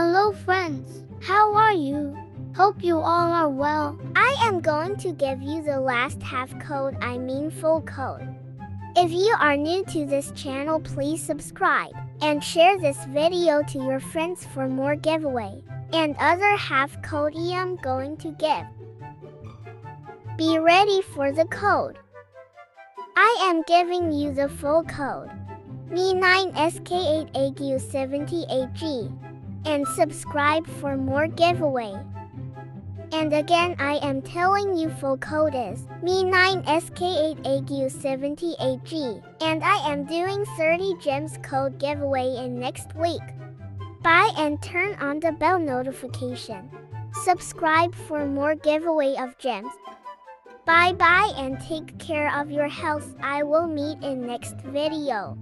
Hello friends, how are you? Hope you all are well. I am going to give you the last half code, I mean full code. If you are new to this channel, please subscribe and share this video to your friends for more giveaway and other half code I am going to give. Be ready for the code. I am giving you the full code. Me9SK8AQ78G. And subscribe for more giveaway. And again, I am telling you full code is Me9SK8AQ78G. And I am doing 30 gems code giveaway in next week. Buy and turn on the bell notification. Subscribe for more giveaway of gems. Bye bye and take care of your health. I will meet in next video.